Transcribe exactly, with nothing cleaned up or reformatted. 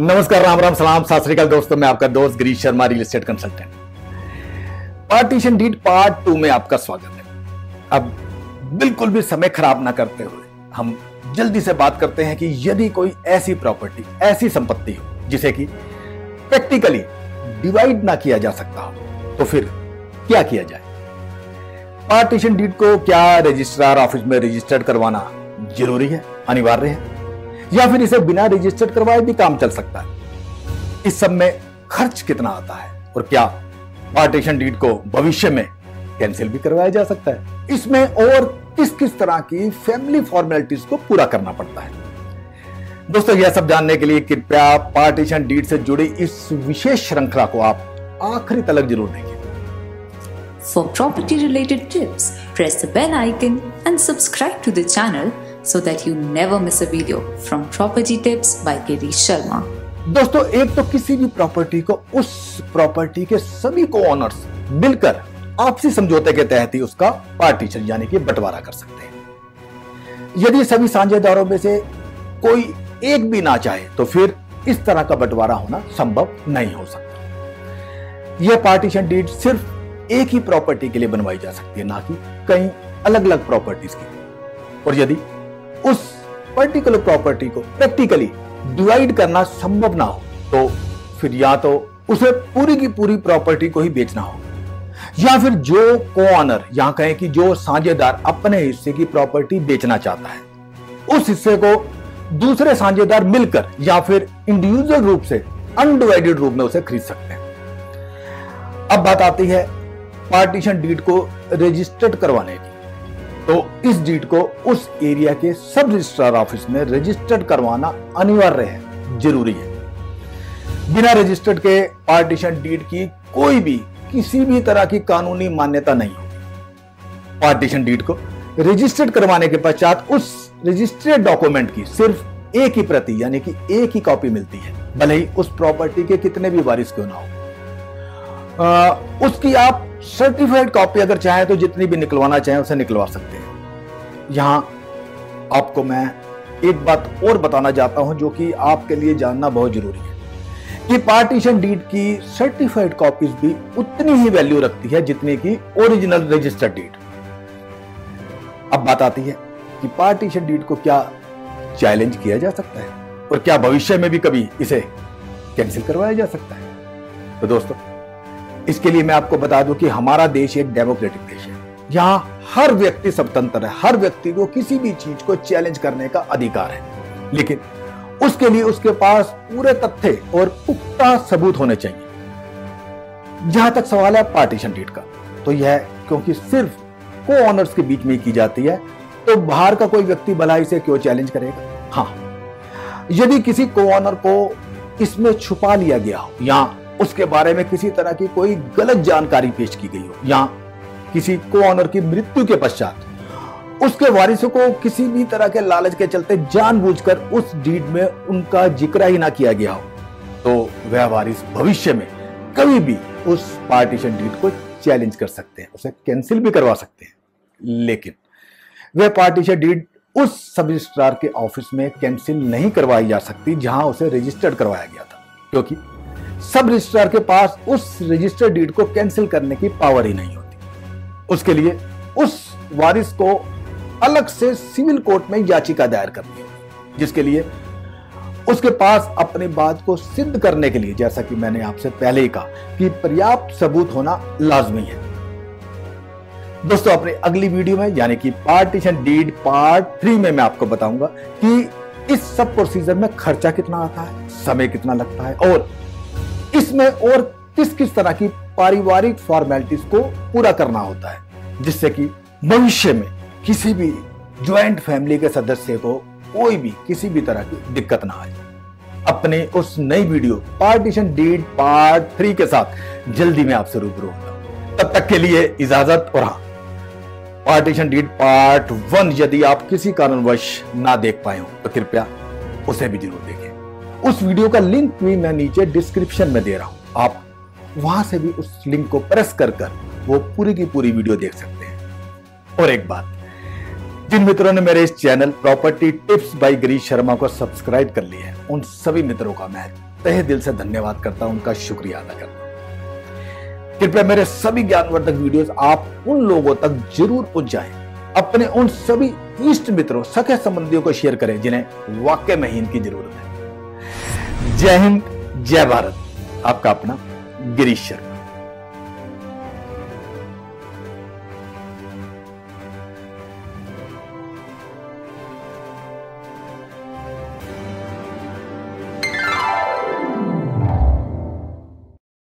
नमस्कार, राम राम, सलाम, सत श्री अकाल दोस्तों। मैं आपका दोस्त Girish Sharma, real estate consultant. Partition deed part two में आपका स्वागत है। अब बिल्कुल भी समय खराब ना करते हुए हम जल्दी से बात करते हैं कि यदि कोई ऐसी प्रॉपर्टी, ऐसी संपत्ति हो जिसे कि प्रैक्टिकली डिवाइड ना किया जा सकता हो, तो फिर क्या किया जाए? पार्टीशन डीड को क्या रजिस्ट्रार ऑफिस में रजिस्टर्ड करवाना जरूरी है, अनिवार्य है, या फिर इसे बिना रजिस्टर्ड करवाए भी काम चल सकता है? इस सब में खर्च कितना आता है और क्या पार्टीशन डीड को भविष्य में कैंसिल भी करवाया जा सकता है? इसमें और किस किस तरह की फैमिली फॉर्मेलिटीज को पूरा करना पड़ता है? दोस्तों, यह सब जानने के लिए कृपया पार्टीशन डीड से जुड़ी इस विशेष श्रृंखला को आप आखिरी तक जरूर देखिए। For property related tips press the bell icon and subscribe to the channel so that you never miss a video from Property Tips by Girish Sharma। दोस्तों, एक तो किसी भी प्रॉपर्टी को उस प्रॉपर्टी के सभी को ओनर्स मिलकर आपसी समझौते के तहत ही उसका पार्टीशन यानी कि बंटवारा कर सकते हैं। यदि सभी साझेदारों में से कोई एक भी ना चाहे तो फिर इस तरह का बंटवारा होना संभव नहीं हो सकता। यह पार्टीशन डीड सिर्फ एक ही प्रॉपर्टी के लिए बनवाई जा सकती है, ना कि कई अलग अलग प्रॉपर्टीज के लिए। और यदि उस पर्टिकुलर प्रॉपर्टी को प्रैक्टिकली डिवाइड करना संभव ना हो तो फिर या तो उसे पूरी की पूरी प्रॉपर्टी को ही बेचना हो, या फिर जो कोऑनर, यहां कहें कि जो साझेदार अपने हिस्से की प्रॉपर्टी बेचना चाहता है, उस हिस्से को दूसरे साझेदार मिलकर या फिर इंडिविजुअल रूप से अनडिवाइडेड रूप में उसे खरीद सकते हैं। अब बात आती है पार्टीशन डीड को रजिस्टर्ड करवाने की, तो इस डीड को उस एरिया के सब रजिस्ट्रार ऑफिस में रजिस्टर्ड करवाना अनिवार्य है, जरूरी है। बिना रजिस्टर्ड के पार्टीशन डीड की कोई भी किसी भी तरह की कानूनी मान्यता नहीं होगी। पार्टीशन डीड को रजिस्टर्ड करवाने के पश्चात उस रजिस्ट्रेड डॉक्यूमेंट की सिर्फ एक ही प्रति यानी कि एक ही कॉपी मिलती है, भले ही उस प्रॉपर्टी के कितने भी वारिस क्यों ना हो। उसकी आप सर्टिफाइड कॉपी अगर चाहें तो जितनी भी निकलवाना चाहें उसे निकलवा सकते हैं। यहां आपको मैं एक बात और बताना चाहता हूं जो कि आपके लिए जानना बहुत जरूरी है कि पार्टीशन डीड की सर्टिफाइड कॉपीज भी उतनी ही वैल्यू रखती है जितनी की ओरिजिनल रजिस्टर्ड डीड। अब बात आती है कि पार्टीशन डीड को क्या चैलेंज किया जा सकता है और क्या भविष्य में भी कभी इसे कैंसिल करवाया जा सकता है? तो दोस्तों, इसके लिए मैं आपको बता दूं कि हमारा देश एक डेमोक्रेटिक देश है। यहाँ हर व्यक्ति स्वतंत्र है, हर व्यक्ति को किसी भी चीज को चैलेंज करने का अधिकार है, लेकिन उसके लिए उसके पास पूरे तथ्य और पुख्ता सबूत होने चाहिए। जहां तक सवाल है पार्टीशन डीड का, तो यह क्योंकि सिर्फ को ऑनर्स के बीच में की जाती है, तो बाहर का कोई व्यक्ति भला इसे क्यों चैलेंज करेगा? हाँ, यदि किसी को ऑनर को इसमें छुपा लिया गया हो या उसके बारे में किसी तरह की कोई गलत जानकारी पेश की गई हो, या किसी को ऑनर की मृत्यु के पश्चात उसके वारिसों को किसी भी तरह के लालच के चलते जानबूझकर उस डीड में उनका जिक्र ही ना किया गया हो, तो वह वारिस भविष्य में कभी भी उस पार्टीशन डीड को चैलेंज कर सकते हैं, उसे कैंसिल भी करवा सकते हैं, लेकिन वह पार्टीशन डीड उस सब रजिस्ट्रार के ऑफिस में कैंसिल नहीं करवाई जा सकती जहां उसे रजिस्टर्ड करवाया गया था, क्योंकि सब रजिस्ट्रार के पास उस रजिस्टर्ड डीड को कैंसिल करने की पावर ही नहीं होती। उसके लिए उस वारिस को अलग से सिविल कोर्ट में याचिका दायर करनी होगी, जिसके लिए उसके पास अपनी बात को सिद्ध करने के लिए, जैसा कि मैंने आपसे पहले ही कहा, कि पर्याप्त सबूत होना लाजमी है। दोस्तों, अपने अगली वीडियो में यानी कि पार्टीशन डीड पार्ट थ्री में मैं आपको बताऊंगा कि इस सब प्रोसीजर में खर्चा कितना आता है, समय कितना लगता है, और इसमें और किस किस तरह की पारिवारिक फॉर्मेलिटीज को पूरा करना होता है, जिससे कि भविष्य में किसी भी ज्वाइंट फैमिली के सदस्य को कोई भी किसी भी तरह की दिक्कत ना आए। अपने उस नई video partition deed part three के साथ जल्दी में आपसे रूबरू होगा। तब तक के लिए इजाजत। और हाँ, पार्टीशन डीड पार्ट वन यदि आप किसी कारणवश ना देख पाए हो तो कृपया उसे भी जरूर देखें। उस वीडियो का लिंक भी मैं नीचे डिस्क्रिप्शन में दे रहा हूं, आप वहां से भी उस लिंक को प्रेस कर कर वो पूरी की पूरी वीडियो देख सकते हैं। और एक बात, जिन मित्रों ने मेरे इस channel property tips by Girish Sharma को सब्सक्राइब कर लिया है, उन सभी मित्रों का मैं तहे दिल से धन्यवाद करता हूं, उनका शुक्रिया अदा करता हूं। कृपया मेरे सभी ज्ञानवर्धक वीडियोस आप उन लोगों तक जरूर पहुंचाएं, अपने उन सभी इष्ट मित्रों सखे संबंधियों को शेयर करें जिन्हें वाकई में इनकी जरूरत है। जय हिंद, जय भारत। आपका अपना गिरीश शर्मा।